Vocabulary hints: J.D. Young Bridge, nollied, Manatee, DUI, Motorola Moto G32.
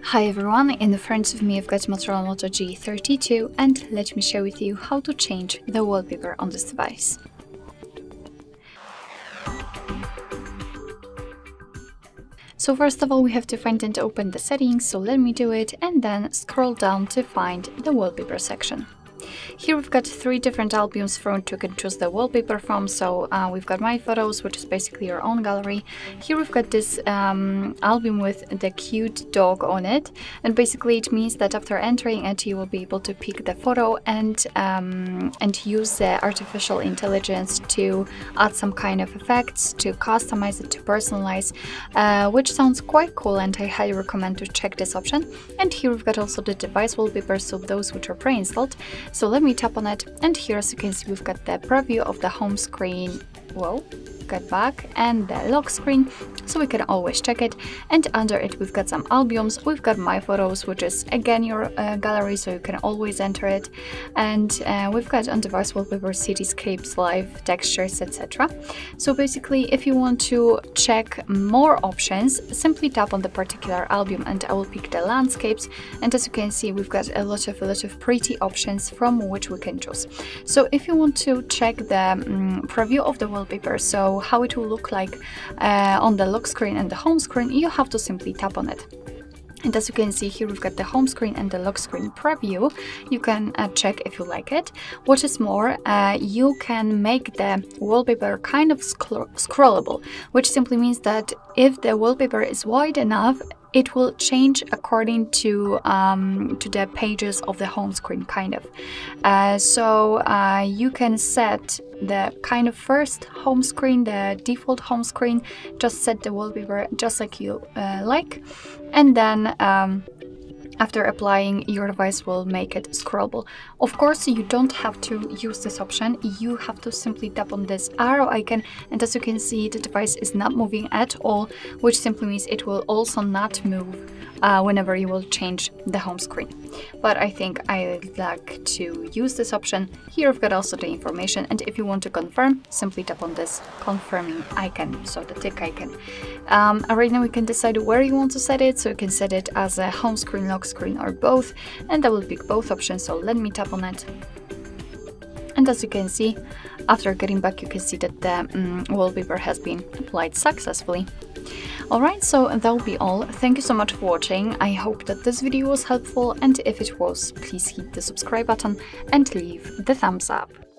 Hi everyone, in front of me I've got Motorola Moto G32 and let me share with you how to change the wallpaper on this device. So first of all we have to find and open the settings, so let me do it and then scroll down to find the wallpaper section. Here we've got three different albums from which you can choose the wallpaper from, so we've got My Photos, which is basically your own gallery. Here we've got this album with the cute dog on it, and basically it means that after entering it you will be able to pick the photo and use the artificial intelligence to add some kind of effects, to customize it, to personalize, which sounds quite cool and I highly recommend to check this option. And here we've got also the device wallpaper, so those which are pre-installed. So let me tap on it, and here as you can see we've got the preview of the home screen, whoa, get back, and the lock screen, so we can always check it. And under it we've got some albums, we've got My Photos, which is again your gallery, so you can always enter it, and we've got on device wallpaper, cityscapes, live, textures, etc. So basically if you want to check more options, simply tap on the particular album and I will pick the landscapes, and as you can see we've got a lot of pretty options from which we can choose. So if you want to check the preview of the wallpaper, so how it will look like on the lock screen and the home screen, you have to simply tap on it. And as you can see here we've got the home screen and the lock screen preview. You can check if you like it. What is more, you can make the wallpaper kind of scrollable, which simply means that if the wallpaper is wide enough, it will change according to the pages of the home screen, kind of. So you can set the kind of first home screen, the default home screen, just set the wallpaper just like you like, and then after applying, your device will make it scrollable. Of course, you don't have to use this option. You have to simply tap on this arrow icon, and as you can see, the device is not moving at all, which simply means it will also not move whenever you will change the home screen. But I think I like to use this option. Here I've got also the information, and if you want to confirm, simply tap on this confirming icon, so the tick icon. Right now we can decide where you want to set it, so you can set it as a home screen, lock screen, or both, and I will pick both options, so let me tap on it. And as you can see, after getting back you can see that the wallpaper has been applied successfully. Alright, so that will be all. Thank you so much for watching. I hope that this video was helpful, and if it was, please hit the subscribe button and leave the thumbs up.